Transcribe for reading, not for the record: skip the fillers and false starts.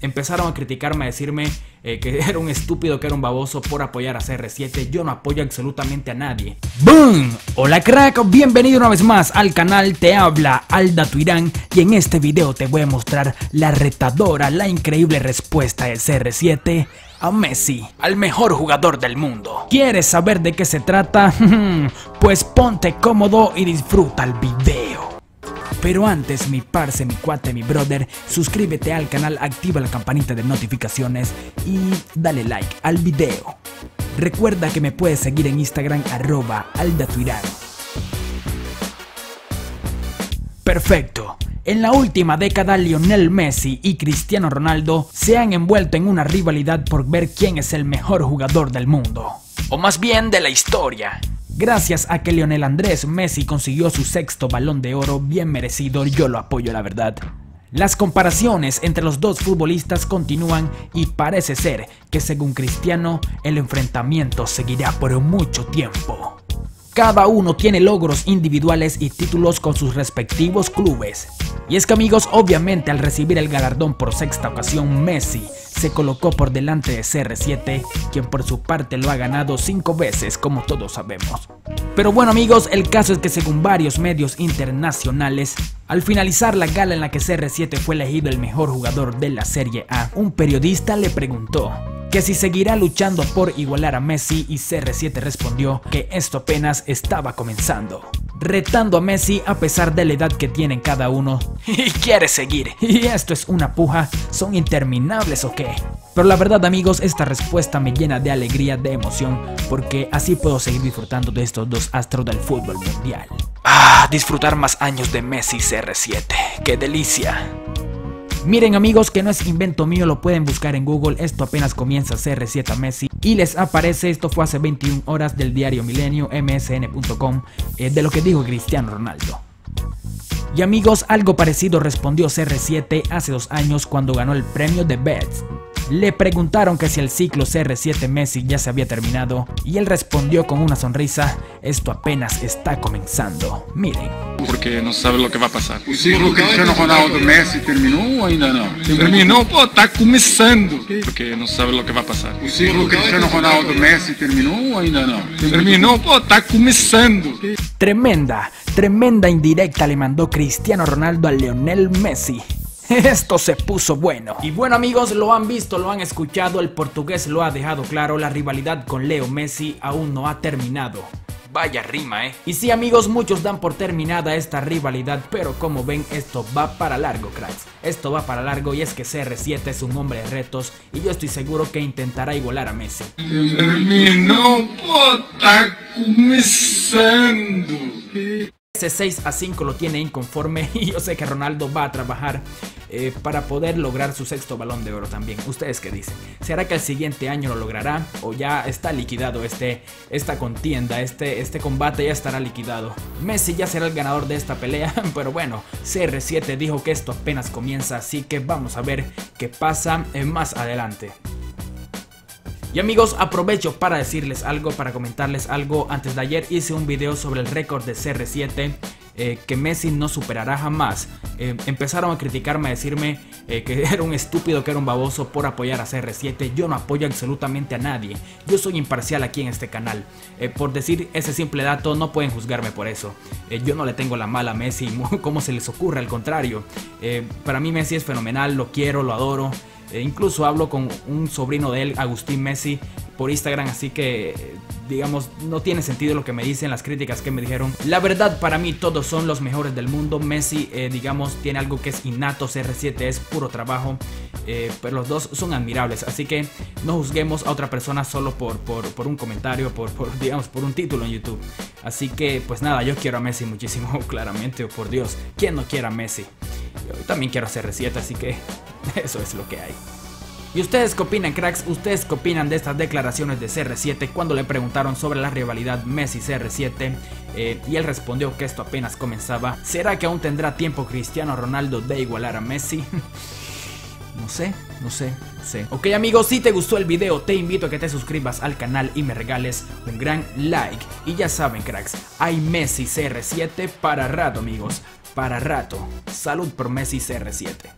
empezaron a criticarme, a decirme que era un estúpido, que era un baboso por apoyar a CR7. Yo no apoyo absolutamente a nadie. ¡Boom! Hola crack, bienvenido una vez más al canal. Te habla Alda Tuirán y en este video te voy a mostrar la retadora, la increíble respuesta de CR7 a Messi, al mejor jugador del mundo. ¿Quieres saber de qué se trata? Pues ponte cómodo y disfruta el video. Pero antes, mi parce, mi cuate, mi brother, suscríbete al canal, activa la campanita de notificaciones y dale like al video. Recuerda que me puedes seguir en Instagram @aldatuirán. Perfecto. En la última década, Lionel Messi y Cristiano Ronaldo se han envuelto en una rivalidad por ver quién es el mejor jugador del mundo, o más bien de la historia. Gracias a que Lionel Andrés Messi consiguió su 6º Balón de Oro, bien merecido, yo lo apoyo la verdad. Las comparaciones entre los dos futbolistas continúan y parece ser que, según Cristiano, el enfrentamiento seguirá por mucho tiempo. Cada uno tiene logros individuales y títulos con sus respectivos clubes. Y es que amigos, obviamente al recibir el galardón por 6ª ocasión, Messi se colocó por delante de CR7, quien por su parte lo ha ganado 5 veces, como todos sabemos. Pero bueno amigos, el caso es que según varios medios internacionales, al finalizar la gala en la que CR7 fue elegido el mejor jugador de la Serie A, un periodista le preguntó que si seguirá luchando por igualar a Messi, y CR7 respondió que esto apenas estaba comenzando, retando a Messi a pesar de la edad que tienen cada uno. Y quiere seguir, y esto es una puja, son interminables o qué. Pero la verdad amigos, esta respuesta me llena de alegría, de emoción, porque así puedo seguir disfrutando de estos dos astros del fútbol mundial. Ah, disfrutar más años de Messi y CR7, qué delicia. Miren amigos, que no es invento mío, lo pueden buscar en Google, esto apenas comienza, CR7 a Messi, y les aparece. Esto fue hace 21 horas del diario Milenio, msn.com, de lo que dijo Cristiano Ronaldo. Y amigos, algo parecido respondió CR7 hace 2 años cuando ganó el premio de Best. Le preguntaron que si el ciclo CR7 Messi ya se había terminado, y él respondió con una sonrisa: esto apenas está comenzando. Miren. Porque no se sabe lo que va a pasar. ¿El ciclo Cristiano Ronaldo Messi terminó o ainda no? Terminó, pô, está comenzando. Porque no se sabe lo que va a pasar. ¿El ciclo Cristiano Ronaldo Messi terminó o ainda no? Terminó, pô, está comenzando. Tremenda indirecta le mandó Cristiano Ronaldo a Lionel Messi. Esto se puso bueno. Y bueno amigos, lo han visto, lo han escuchado, el portugués lo ha dejado claro, la rivalidad con Leo Messi aún no ha terminado. Vaya rima, ¿eh? Y sí amigos, muchos dan por terminada esta rivalidad, pero como ven, esto va para largo, cracks. Esto va para largo, y es que CR7 es un hombre de retos, y yo estoy seguro que intentará igualar a Messi. Terminó, puta, comenzando. Ese 6-5 lo tiene inconforme, y yo sé que Ronaldo va a trabajar para poder lograr su 6º Balón de Oro también. ¿Ustedes qué dicen? ¿Será que el siguiente año lo logrará? ¿O ya está liquidado esta contienda? Este combate ya estará liquidado. Messi ya será el ganador de esta pelea. Pero bueno, CR7 dijo que esto apenas comienza, así que vamos a ver qué pasa más adelante. Y amigos, aprovecho para decirles algo, para comentarles algo. Antes de ayer hice un video sobre el récord de CR7 que Messi no superará jamás. Empezaron a criticarme, a decirme que era un estúpido, que era un baboso por apoyar a CR7. Yo no apoyo absolutamente a nadie, yo soy imparcial aquí en este canal. Por decir ese simple dato no pueden juzgarme por eso. Yo no le tengo la mala a Messi, ¿cómo se les ocurre? Al contrario, para mí Messi es fenomenal, lo quiero, lo adoro. Incluso hablo con un sobrino de él, Agustín Messi, por Instagram, así que digamos, no tiene sentido lo que me dicen, las críticas que me dijeron. La verdad, para mí todos son los mejores del mundo. Messi, digamos, tiene algo que es innato, CR7 es puro trabajo, pero los dos son admirables, así que no juzguemos a otra persona solo por un comentario, digamos, por un título en YouTube. Así que, pues nada, yo quiero a Messi muchísimo, claramente, oh, por Dios, ¿quién no quiere a Messi? Yo también quiero a CR7, así que eso es lo que hay. ¿Y ustedes qué opinan, cracks? ¿Ustedes qué opinan de estas declaraciones de CR7 cuando le preguntaron sobre la rivalidad Messi-CR7? Y él respondió que esto apenas comenzaba. ¿Será que aún tendrá tiempo Cristiano Ronaldo de igualar a Messi? No sé. Ok amigos, si te gustó el video te invito a que te suscribas al canal y me regales un gran like. Y ya saben cracks, hay Messi CR7 para rato amigos, para rato. Salud por Messi CR7.